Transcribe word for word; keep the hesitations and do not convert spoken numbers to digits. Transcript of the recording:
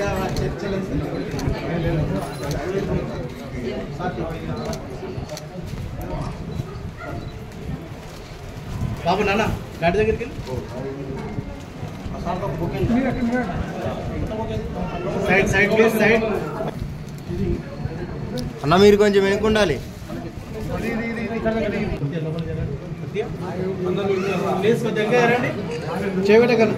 बाबू नाना गाड़ी दगे साइड साइड साइड अन्ना मेरे को चेबेटे